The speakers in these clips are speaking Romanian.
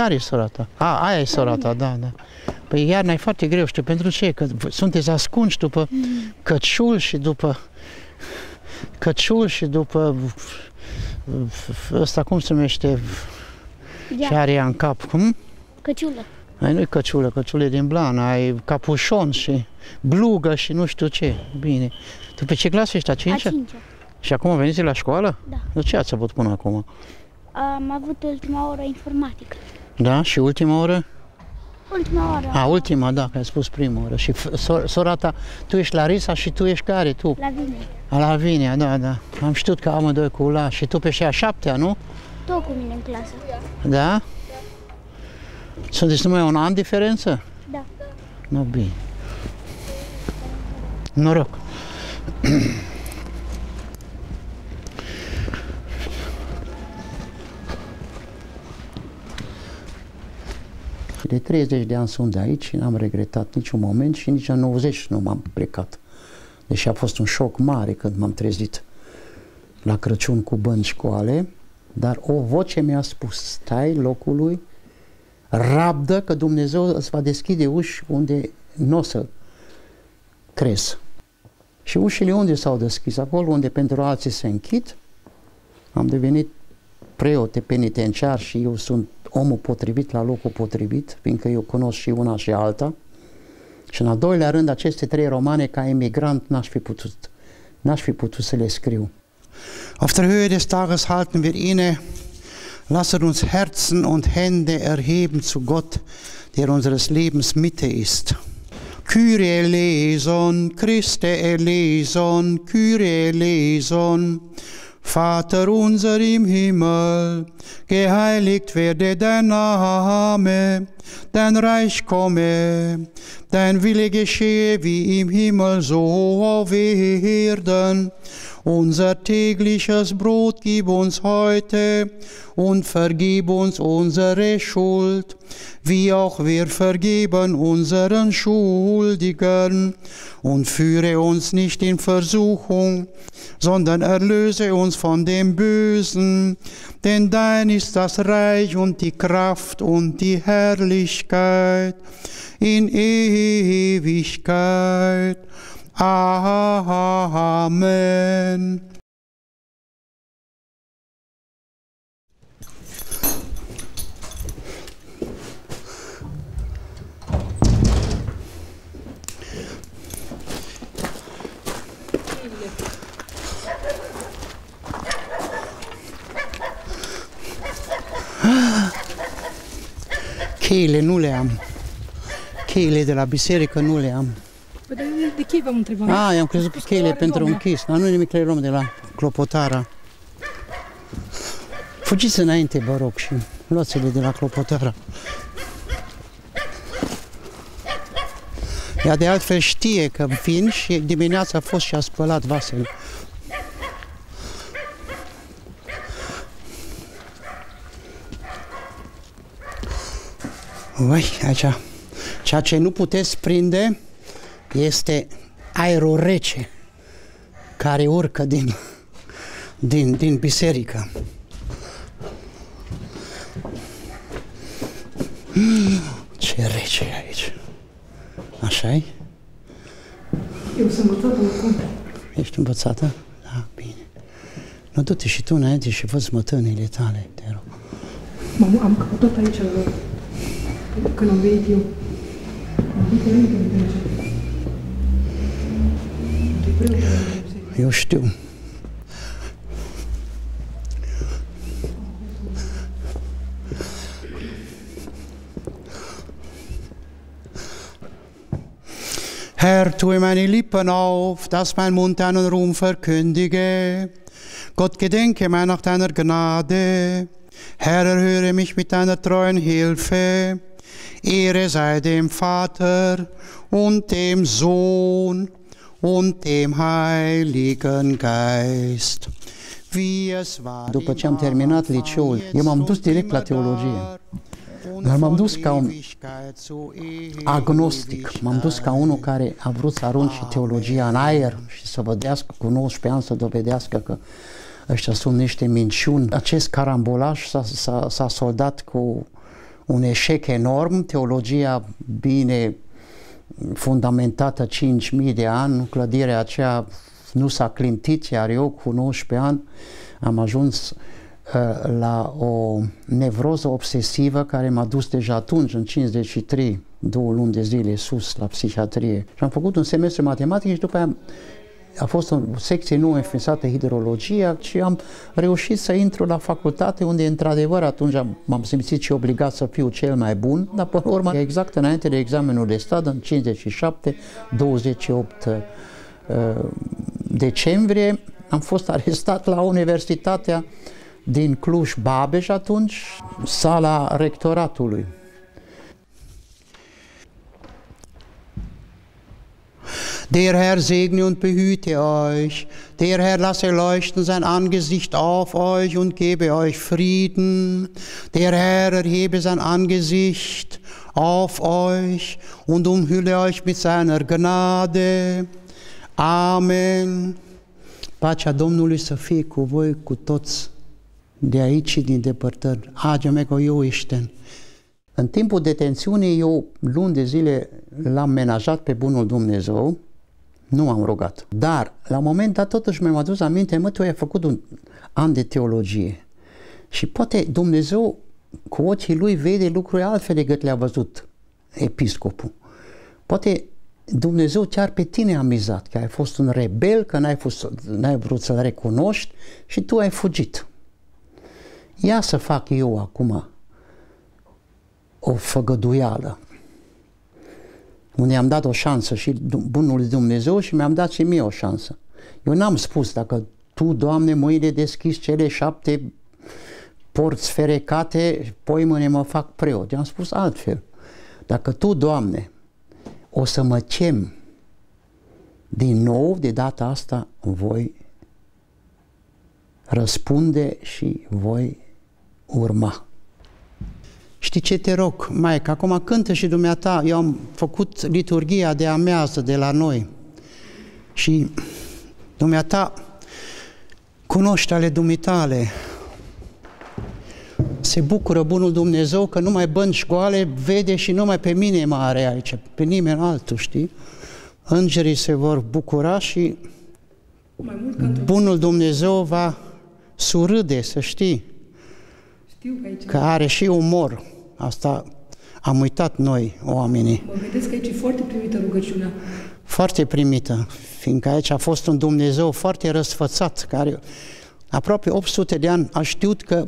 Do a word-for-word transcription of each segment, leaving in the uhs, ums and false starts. care e sora ta? A, aia e sora ta, da, da. Păi iarna e foarte greu, știu, pentru ce? Că sunteți ascunși după căciul și după... Căciul și după... Ăsta cum se numește? Ce are ea în cap, cum? Căciulă. Ai nu-i căciulă, căciulă e din blana, ai capușon și blugă și nu știu ce. Bine. Tu pe ce clasă ești? A cincea? A cincea. Și acum veniți la școală? Da. De ce ați avut până acum? Am avut ultima oră informatică. Da? Și ultima oră? Ultima oră. A, ultima, da, că ai spus prima oră. Și sora ta, tu ești Larisa și tu ești care, tu? Lavinia. A, Lavinia, da, da. Am știut că amândoi cu la. Și tu pe și a șaptea, nu? Tu cu mine în clasă. Da? Sunteți numai un an diferență? Da. Nu, bine. Noroc. De treizeci de ani sunt de aici, n-am regretat niciun moment și nici în nouăzeci nu m-am plecat. Deși a fost un șoc mare când m-am trezit la Crăciun cu bani școale, dar o voce mi-a spus, stai locului, rabdă că Dumnezeu îți va deschide uși unde nu o să crezi. Și ușile unde s-au deschis? Acolo unde pentru alții se închid, am devenit preote penitenciar și eu sunt omul potrivit la locul potrivit, fiindcă eu cunosc și una și alta. Și în al doilea rând, aceste trei romane ca emigrant n-aș fi putut, n-aș fi putut să le scriu. Auf der Höhe des Tages halten wir inne, lassen uns Herzen und Hände erheben zu Gott, der unseres Lebens Mitte ist. Kyrie eleison, Christe eleison, Kyrie eleison, Vater unser im Himmel, geheiligt werde dein Name, dein Reich komme, dein Wille geschehe wie im Himmel, so auf Erden. Unser tägliches Brot gib uns heute und vergib uns unsere Schuld, wie auch wir vergeben unseren Schuldigern. Und führe uns nicht in Versuchung, sondern erlöse uns von dem Bösen. Denn dein ist das Reich und die Kraft und die Herrlichkeit in Ewigkeit. Amen. Cheile nu le am. Cheile de la biserică nu le am. De chei v-am întrebat. Ah, i-am crezut că cheile pentru închis. Dar nu nimic, le luăm de la Clopotara. Fugiți înainte, vă rog, și luați-le de la Clopotara. Ea de altfel știe că vin și dimineața a fost și a spălat vasele. Uai, aici. Ceea ce nu puteți prinde este aerul rece care urcă din, din, din biserică. Ce rece e aici! Așa-i? Eu sunt învățată oricum. Ești învățată? Da, bine. Nu, du-te și tu înainte și văd smătânile tale, te rog. Mamă, am căutat aici când am venit eu. Am venit eu. Eu știu. Herr, tue meine Lippen auf, dass mein Mund deinen Ruhm verkündige. Gott, gedenke mir nach deiner Gnade. Herr, erhöre mich mit deiner treuen Hilfe. Ehre sei dem Vater und dem Sohn und dem Heiligen Geist. După ce am terminat liceul, eu m-am dus direct la teologie. Dar m-am dus ca un agnostic, m-am dus ca unul care a vrut să arunce teologia în aer și să vedească cu nouăsprezece ani, să dovedească că ăștia sunt niște minciuni. Acest carambolaj s-a soldat cu un eșec enorm, teologia bine fundamentată cinci mii de ani, clădirea aceea nu s-a clintit, iar eu cu nouăsprezece ani am ajuns uh, la o nevroză obsesivă care m-a dus deja atunci, în cincizeci și trei, două luni de zile sus la psihiatrie. Și am făcut un semestru matematic și după aia a fost o secție nu înființată, hidrologia, și am reușit să intru la facultate, unde într-adevăr atunci m-am simțit și obligat să fiu cel mai bun, dar până la urmă, exact înainte de examenul de stat, în cincizeci și șapte, douăzeci și opt uh, decembrie, am fost arestat la Universitatea din Cluj-Babeș atunci, sala rectoratului. Der Herr segne und behüte euch, der Herr lasse leuchten sein Angesicht auf euch und gebe euch Frieden, der Herr erhebe sein Angesicht auf euch und umhülle euch mit seiner Gnade. Amen. Pacea Domnului să fie cu voi, cu toți, de aici și din depărtări. Haide, mego, eu ești. În timpul detențiunii, eu luni de zile l-am menajat pe bunul Dumnezeu, nu am rugat. Dar, la un moment dat, totuși mi-am adus aminte, mă, tu ai făcut un an de teologie. Și poate Dumnezeu, cu ochii lui, vede lucruri altfel decât le-a văzut episcopul. Poate Dumnezeu chiar pe tine a mizat, că ai fost un rebel, că n-ai n-ai vrut să-l recunoști și tu ai fugit. Ia să fac eu acum o făgăduială, unde am dat o șansă și bunul Dumnezeu și mi-am dat și mie o șansă. Eu n-am spus, dacă tu, Doamne, mâine deschizi cele șapte porți ferecate, poimâne mă fac preot. I-am spus altfel. Dacă tu, Doamne, o să mă chem din nou, de data asta voi răspunde și voi urma. Știi ce te rog, Maica, acum cântă și dumneata, eu am făcut liturghia de amiază de la noi și dumneata cunoști ale dumitale. Se bucură bunul Dumnezeu că numai bănci goale vede și numai pe mine mă are aici, pe nimeni altul, știi? Îngerii se vor bucura și bunul Dumnezeu va surâde, să știi. Că are și umor. Asta am uitat noi, oamenii. Mă gândesc că aici e foarte primită rugăciunea. Foarte primită, fiindcă aici a fost un Dumnezeu foarte răsfățat, care aproape opt sute de ani a știut că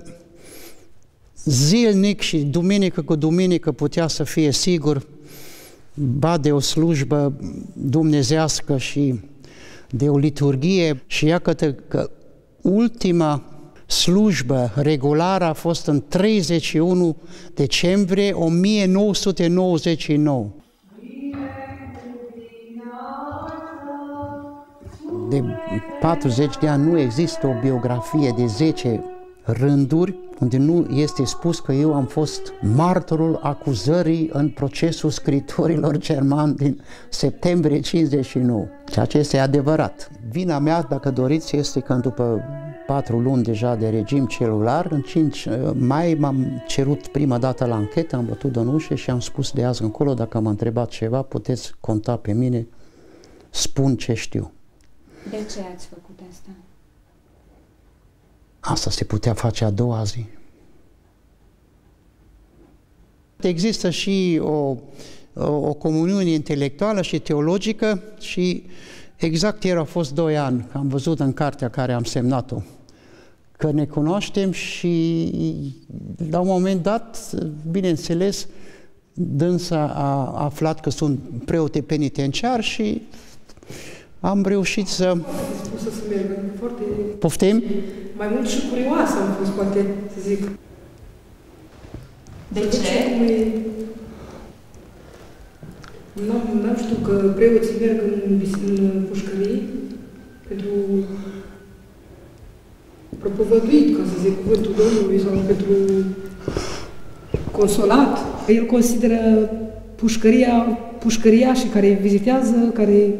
zilnic și duminică cu duminică putea să fie sigur, ba de o slujbă dumnezească și de o liturghie. Și iată că ultima slujbă regulară a fost în treizeci și unu decembrie o mie nouă sute nouăzeci și nouă. De patruzeci de ani nu există o biografie de zece rânduri unde nu este spus că eu am fost martorul acuzării în procesul scriitorilor germani din septembrie cincizeci și nouă. Ceea ce este adevărat. Vina mea, dacă doriți, este că după patru luni deja de regim celular, în cinci mai m-am cerut prima dată la anchetă, am bătut în ușă și am spus, de azi încolo, dacă m-a întrebat ceva, puteți conta pe mine, spun ce știu. De ce ați făcut asta? Asta se putea face a doua zi. Există și o, o, o comuniune intelectuală și teologică și exact ieri au fost doi ani, am văzut în cartea care am semnat-o, că ne cunoaștem și la un moment dat, bineînțeles, dânsa a aflat că sunt preote penitenciar și am reușit să... Să merg, foarte... Poftim? Mai mult și curioasă am fost, poate, să zic. De ce? Nu știu, că preoții merg în, în pușcării pentru propovăduit, ca să zic, cuvântul Domnului sau pentru consolat. El consideră pușcăria, pușcăriașii care îi vizitează, care,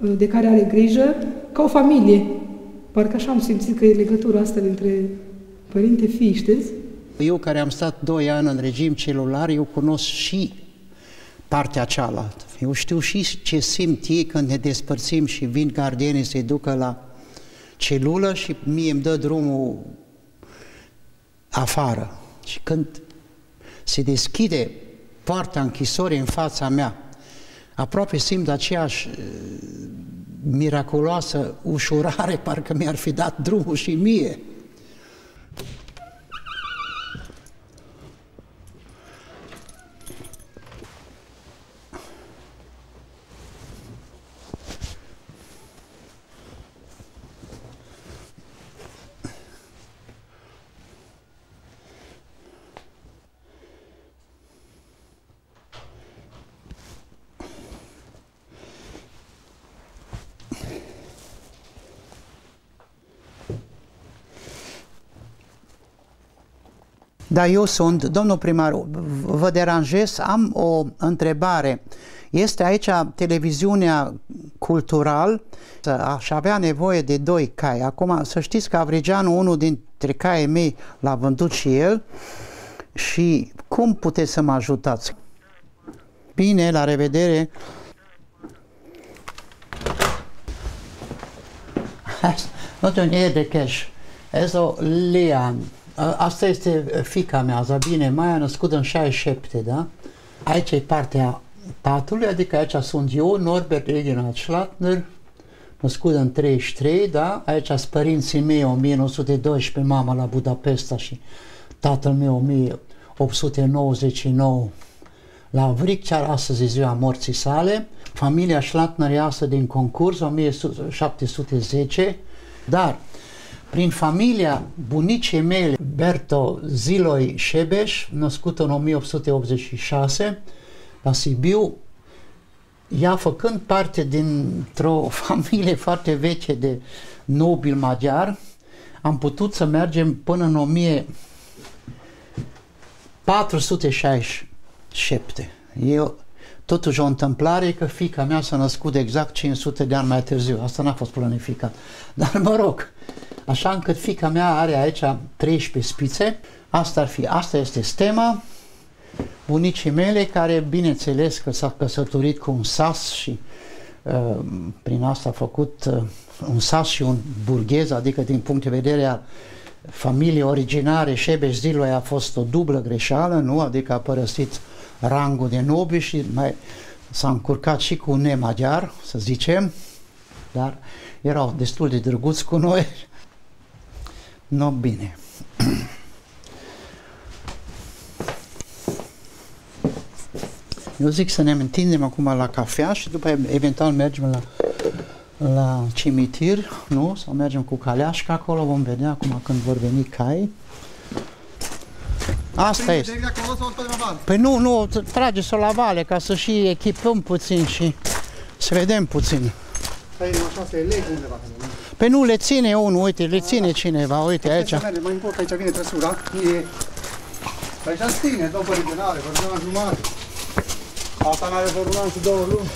de care are grijă, ca o familie. Parcă așa am simțit că e legătura asta dintre părinte-fii, știți? Eu care am stat doi ani în regim celular, eu cunosc și partea cealaltă. Eu știu și ce simt ei când ne despărțim și vin gardienii să-i ducă la celulă și mie îmi dă drumul afară. Și când se deschide poarta închisorii în fața mea, aproape simt aceeași miraculoasă ușurare, parcă mi-ar fi dat drumul și mie. Dar eu sunt, domnul primar, vă deranjez, am o întrebare. Este aici televiziunea cultural, aș avea nevoie de doi cai. Acum, să știți că Avrijeanu, unul dintre caii mei, l-a vândut și el. Și cum puteți să mă ajutați? Bine, la revedere! Nu te unie de cash. Este o lian. Asta este fiica mea, Zabine Maia, născută în șaizeci și șapte, da? Aici e partea patului, adică aici sunt eu, Norbert Eginald Schlattner, născut în treizeci și trei, da? Aici sunt părinții mei, o mie nouă sute doisprezece, mama la Budapesta și tatăl meu, o mie opt sute nouăzeci și nouă, la Vricciar, astăzi e ziua morții sale. Familia Schlattner iasă din concurs, o mie șapte sute zece, dar prin familia bunicii mele, Berto Ziloi Șebeș, născut în o mie opt sute optzeci și șase, la Sibiu, ea făcând parte dintr-o familie foarte veche de nobil maghiar, am putut să mergem până în o mie patru sute șaizeci și șapte. Eu, totuși o întâmplare că fiica mea s-a născut exact cinci sute de ani mai târziu. Asta n-a fost planificat. Dar mă rog, așa încât fiica mea are aici treisprezece spițe. Asta ar fi, asta este stema bunicii mele, care bineînțeles că s-a căsătorit cu un sas și uh, prin asta a făcut uh, un sas și un burghez, adică din punct de vedere al familiei originare, Șebeș Ziloi a fost o dublă greșeală, nu? Adică a părăsit rangul de nobil și mai s-a încurcat și cu un nemaghiar, să zicem, dar erau destul de drăguți cu noi. No, bine. Eu zic să ne întindem acum la cafea și după eventual mergem la, la cimitir, nu? Sau mergem cu caleașca acolo, vom vedea acum când vor veni cai. Asta este. Păi nu, nu, trageți-o la vale ca să și echipăm puțin și să vedem puțin. Păi nu, așa se leg undeva. Păi nu, le ține unul, uite, le ține cineva, uite aici. Mai import, aici vine trăsura. Aici îți ține, două originale, vor jumătate. Asta n-are vor rula în două luni.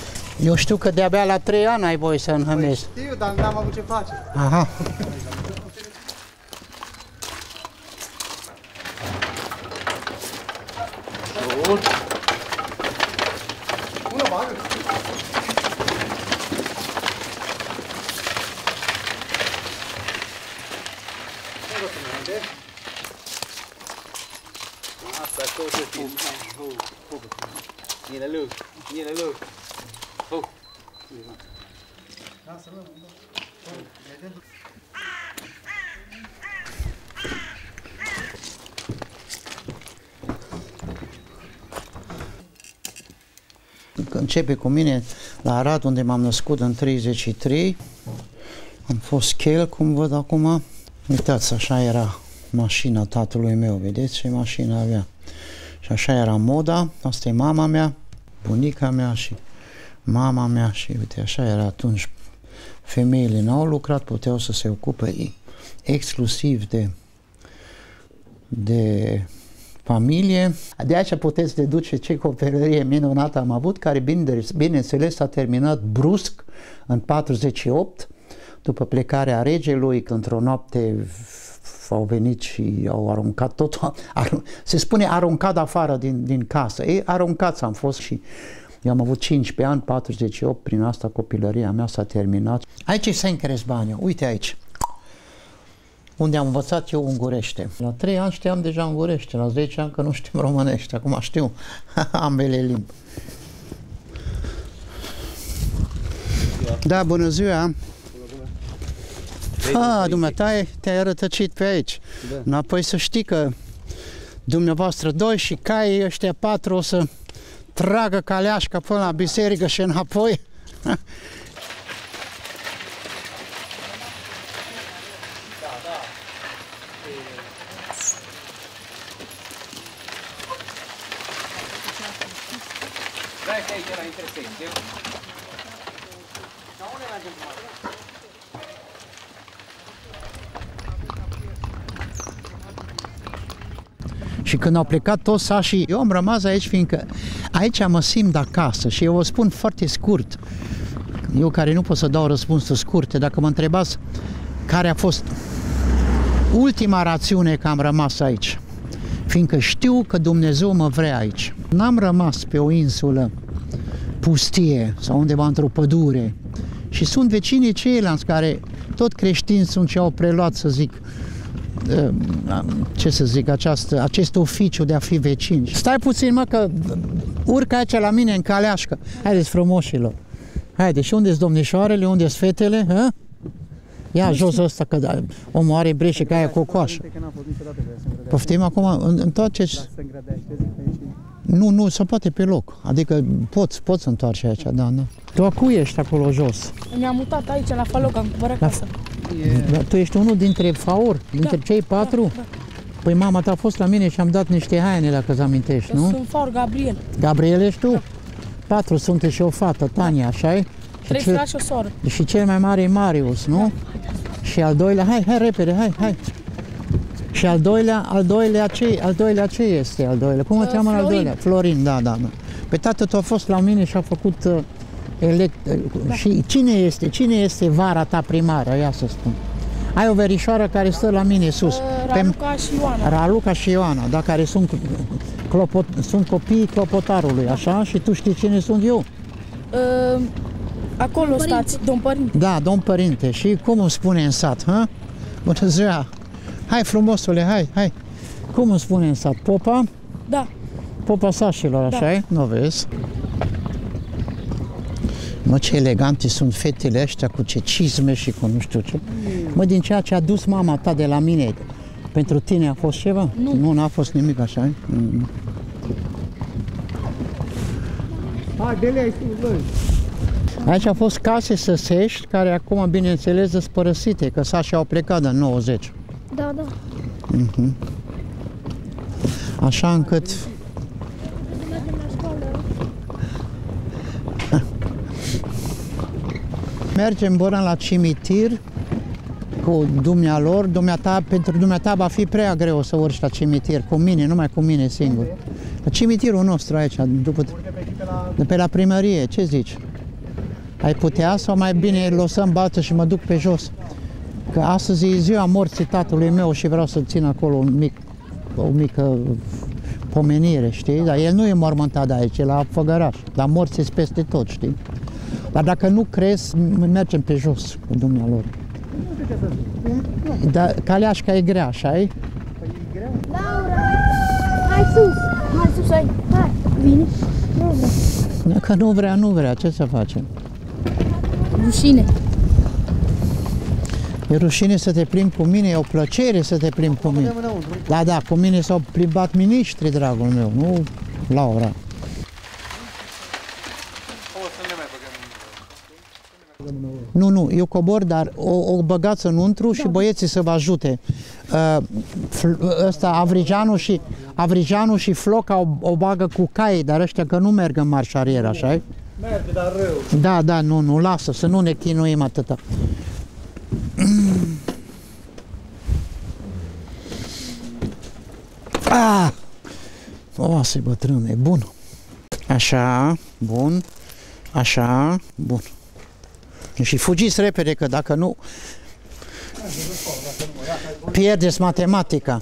Eu știu că de-abia la trei ani ai voie să înhămezi. Știu, dar n-am avut ce face. Aha. Începe cu mine la Arad, unde m-am născut în treizeci și trei. Am fost chel, cum văd acum. Uitați, așa era mașina tatălui meu, vedeți ce mașină avea. Și așa era moda, asta e mama mea, bunica mea și mama mea și uite, așa era atunci. Femeile n-au lucrat, puteau să se ocupe exclusiv de, de familie. De aici puteți deduce ce copilărie minunată am avut, care bineînțeles s-a terminat brusc în patruzeci și opt, după plecarea regelui, într-o noapte au venit și au aruncat totul. Se spune aruncat afară din, din casă. Ei, aruncați am fost și eu am avut cincisprezece ani, patruzeci și opt, prin asta copilăria mea s-a terminat. Aici e Sencrezbania, uite aici, unde am învățat eu ungurește. La trei ani știam deja ungurește, la zece ani că nu știm românește, acum știu ambele limbi. Da, bună ziua! A, dumneata, te-ai rătăcit pe aici. Da. Înapoi să știi că dumneavoastră doi și caii ăștia patru o să tragă caleașca până la biserică și înapoi. Și când au plecat toți sașii, eu am rămas aici, fiindcă aici mă simt acasă și eu vă spun foarte scurt, eu care nu pot să dau răspunsuri scurte, dacă mă întrebați care a fost ultima rațiune că am rămas aici, fiindcă știu că Dumnezeu mă vrea aici. N-am rămas pe o insulă pustie sau undeva într-o pădure și sunt vecinii ceilalți care tot creștini sunt și au preluat, să zic, ce să zic, această, acest oficiu de a fi vecin. Stai puțin, mă, că urcă aici la mine în caleașcă. Haideți, frumoșilor. Haideți, și unde-s domnișoarele, unde-s fetele? Hă? Ia jos ăsta, că da, omul are breșe ca aia cocoașă. Poftim acum, întoarceți. Nu, nu, se poate pe loc. Adică poți, poți să întoarce aici, da, da. Tu acu ești acolo jos? Mi-am mutat aici, la Faloc, am cumpărat casă. Yeah. Tu ești unul dintre faori, dintre da, cei patru? Da, da. Păi mama ta a fost la mine și am dat niște haine, dacă îți amintești, eu nu? Sunt faor, Gabriele. Gabriele ești tu? Da. Patru sunteți și o fată, Tania, așa-i? Trei cel... frați și o soră. Și cel mai mare e Marius, nu? Da. Și al doilea, hai, hai, repede, hai, hai. Și al doilea, al doilea ce, al doilea ce este al doilea? Cum îți cheamă al doilea? Florin, da, da, da. Pe tată tu a fost la mine și a făcut... Uh, Elect... Da. Și cine este? Cine este vara ta primară? Ia să spun. Ai o verișoară care stă la mine sus. Raluca și Ioana. Raluca și Ioana, da, care sunt, clopot... sunt copiii clopotarului, așa? Și tu știi cine sunt eu? Uh, acolo părinte. Stați, domn părinte. Da, domn părinte. Și cum îmi spune în sat, ha? Bună ziua! Hai, frumosule, hai, hai! Cum îmi spune în sat? Popa? Da. Popa sașilor, așa da. E? Nu vezi? Mă, ce elegante sunt fetele astea cu ce cizme și cu nu știu ce. Mă, din ceea ce a dus mama ta de la mine, pentru tine a fost ceva? Nu. Nu, n-a fost nimic așa? Mm. Aici au fost case săsești, care acum, bineînțeles, sunt părăsite, că sașii au plecat în nouăzeci. Da, da. Mm-hmm. Așa încât... Mergem până la cimitir cu dumnealor. Dumneata, pentru dumneata va fi prea greu să urci la cimitir, cu mine, numai cu mine singur. La cimitirul nostru aici, după, de pe la primărie, ce zici? Ai putea sau mai bine lăsăm bată și mă duc pe jos? Că astăzi e ziua morții tatălui meu și vreau să țin acolo un mic, o mică pomenire, știi? Dar el nu e mormântat de aici, e la Făgăraș, dar morții sunt peste tot, știi? Dar dacă nu crezi, mergem pe jos cu dumnealor. Dar caleașca e grea, așa-i? Păi e grea. Laura! Hai sus! Hai sus, hai! Hai! Vine! Nu vrea. Dacă nu vrea, nu vrea. Ce să facem? Rușine. E rușine să te plimbi cu mine, e o plăcere să te plimbi cu mine. Da, da, cu mine s-au plimbat miniștri, dragul meu, nu Laura. Nu, nu, eu cobor, dar o, o băgați înăuntru și băieții să vă ajute. Ăsta, Avrijeanu și, Avrijeanu și Floca o, o bagă cu caii, dar ăștia că nu merg în marșarier, așa-i? Merge, dar rău. Da, da, nu, nu, lasă, să nu ne chinuim atâta. Ah! O, să-i bătrâne, bun. Așa, bun, așa, bun. Și fugiți repede, că dacă nu... pierdeți matematica.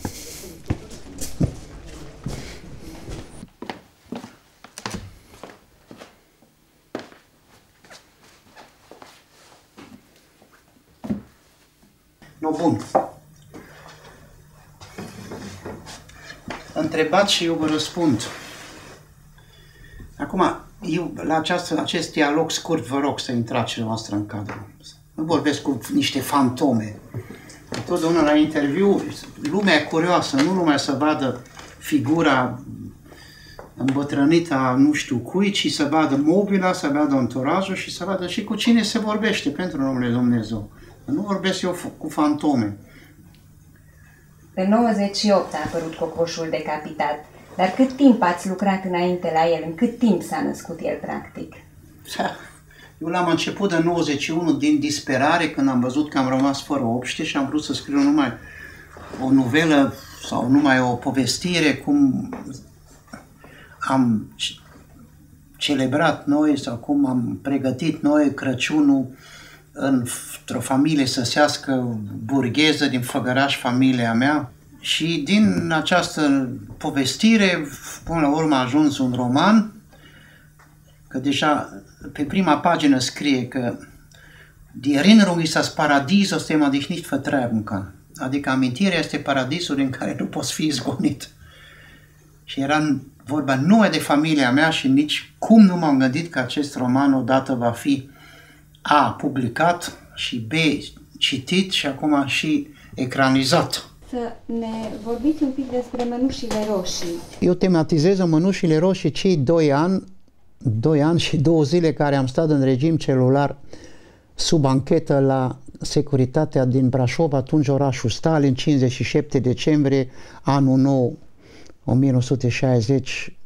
Nu, bun. Întrebați și eu vă răspund. Acum, eu, la această, acest dialog scurt, vă rog să intrați și noastră în cadru. Nu vorbesc cu niște fantome. Totdeauna la interviu, lumea e curioasă, nu lumea să vadă figura îmbătrânită a nu știu cui, ci să vadă mobila, să vadă anturajul și să vadă și cu cine se vorbește, pentru numele Dumnezeu. Nu vorbesc eu cu fantome. În nouăzeci și opt a apărut Cocoșul decapitat, dar cât timp ați lucrat înainte la el? În cât timp s-a născut el, practic? Eu l-am început în nouăzeci și unu din disperare, când am văzut că am rămas fără obște și am vrut să scriu numai o novelă sau numai o povestire, cum am celebrat noi sau cum am pregătit noi Crăciunul într-o familie săsească burgheză din Făgăraș, familia mea. Și din această povestire, până la urmă, a ajuns un roman, că deja pe prima pagină scrie că Erinrung ist das Paradies, aus dem man dich nicht vertreiben kann. Adică amintirea este paradisul în care nu poți fi izgonit. Și era vorba numai de familia mea și nici cum nu m-am gândit că acest roman odată va fi A. publicat și B. citit și acum și ecranizat. Să ne vorbiți un pic despre Mănușile roșii. Eu tematizez în Mănușile roșii cei doi ani, doi ani și două zile care am stat în regim celular sub anchetă la securitatea din Brașov, atunci orașul Stalin, cincizeci și șapte decembrie, anul nou, o mie nouă sute șaizeci,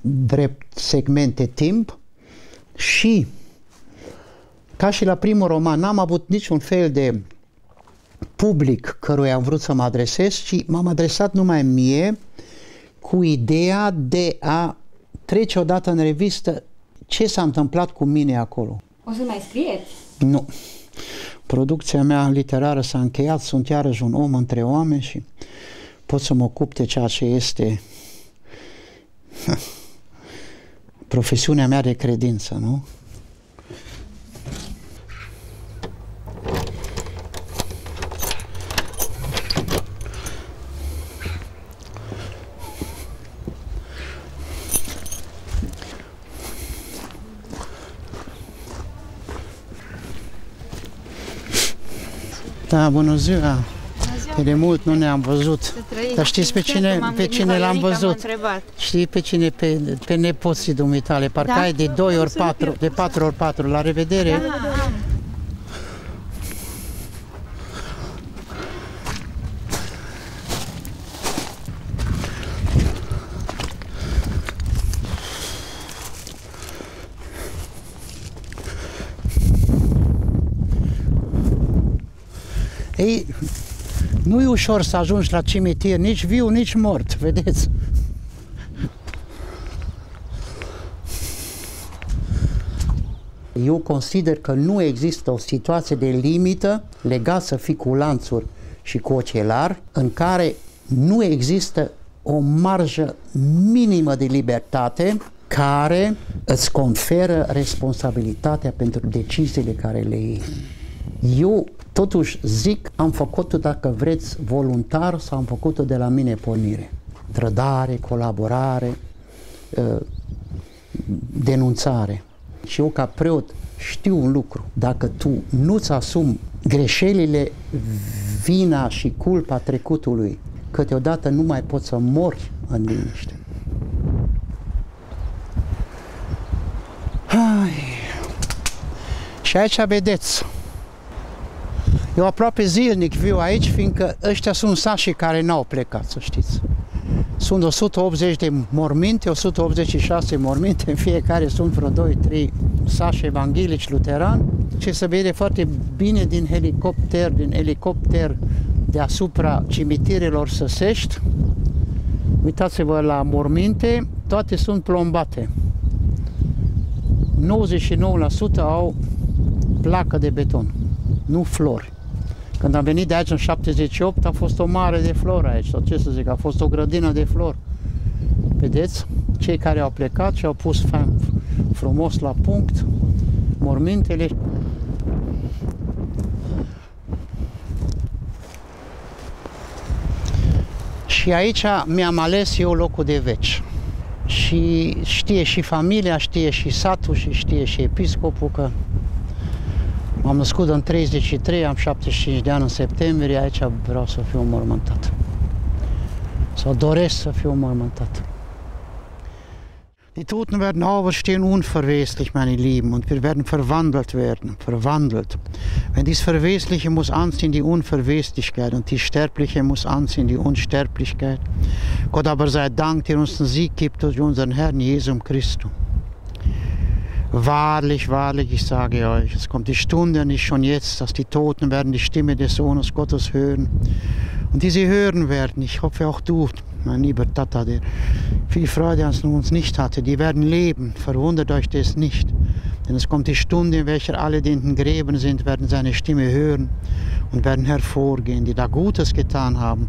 drept segmente timp. Și, ca și la primul roman, n-am avut niciun fel de public căruia am vrut să mă adresez, ci m-am adresat numai mie cu ideea de a trece odată în revistă ce s-a întâmplat cu mine acolo. O să mai scrieți? Nu. Producția mea literară s-a încheiat, sunt iarăși un om între oameni și pot să mă ocup de ceea ce este profesiunea mea de credință, nu? Da, bună ziua! De mult nu ne-am văzut. Dar știți pe cine, pe cine l-am văzut? Știi pe cine? Pe, pe nepoții dumitale. Parcă da? Ai de doi ori patru, de patru ori patru. La revedere! Da. Ei, nu e ușor să ajungi la cimitir, nici viu, nici mort, vedeți? Eu consider că nu există o situație de limită legată să fii cu lanțuri și cu ocelar, în care nu există o marjă minimă de libertate care îți conferă responsabilitatea pentru deciziile care le iei. Eu totuși zic, am făcut-o, dacă vreți, voluntar sau am făcut-o de la mine pornire. Trădare, colaborare, denunțare. Și eu ca preot știu un lucru. Dacă tu nu-ți asumi greșelile, vina și culpa trecutului, câteodată nu mai poți să mori în liniște. Hai. Și aici vedeți. Eu aproape zilnic viu aici, fiindcă ăștia sunt sașii care n-au plecat, să știți. Sunt o sută optzeci de morminte, o sută optzeci și șase morminte, în fiecare sunt vreo doi trei sași evanghelici luterani. Ce se vede foarte bine din helicopter, din elicopter deasupra cimitirelor săsești. Uitați-vă la morminte, toate sunt plombate. nouăzeci și nouă la sută au placă de beton, nu flori. Când am venit de aici în șaptezeci și opt, a fost o mare de flori aici, sau ce să zic, a fost o grădină de flori. Vedeți? Cei care au plecat și au pus frumos la punct mormintele. Și aici mi-am ales eu locul de veci. Și știe și familia, știe și satul și știe și episcopul că m-am născut în treizeci și trei, am șaptezeci și cinci de ani în septembrie, aici vreau să fiu înmormântat. Sau doresc să fiu înmormântat. Die Toten werden auferstehen unverweslich, meine Lieben, und wir werden verwandelt werden, verwandelt. Wenn dies Verwesliche muss anziehen die Unverweslichkeit und die Sterbliche muss anziehen die Unsterblichkeit. Gott aber sei Dank, der uns den Sieg gibt durch unseren Herrn Jesum Christus. Wahrlich, wahrlich, ich sage euch, es kommt die Stunde, nicht schon jetzt, dass die Toten werden die Stimme des Sohnes Gottes hören. Und die sie hören werden, ich hoffe auch du, mein lieber Tata, der viel Freude an uns nicht hatte, die werden leben, verwundert euch das nicht. Denn es kommt die Stunde, in welcher alle, die in den Gräbern sind, werden seine Stimme hören und werden hervorgehen, die da Gutes getan haben.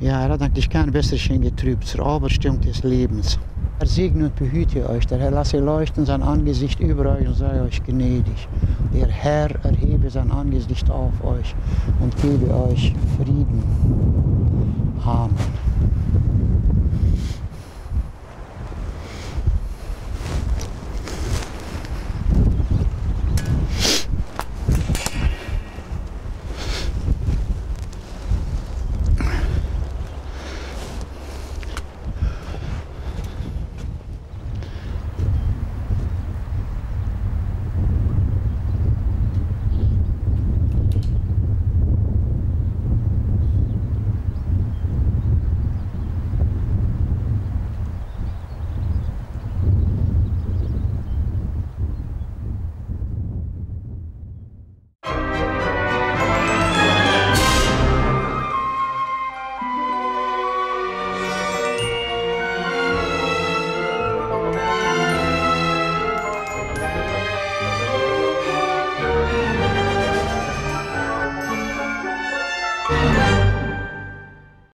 Ja, er hat eigentlich kein Wässerchen getrübt zur Auferstehung des Lebens. Er segne und behüte euch, der Herr lasse leuchten sein Angesicht über euch und sei euch gnädig. Der Herr erhebe sein Angesicht auf euch und gebe euch Frieden. Amen.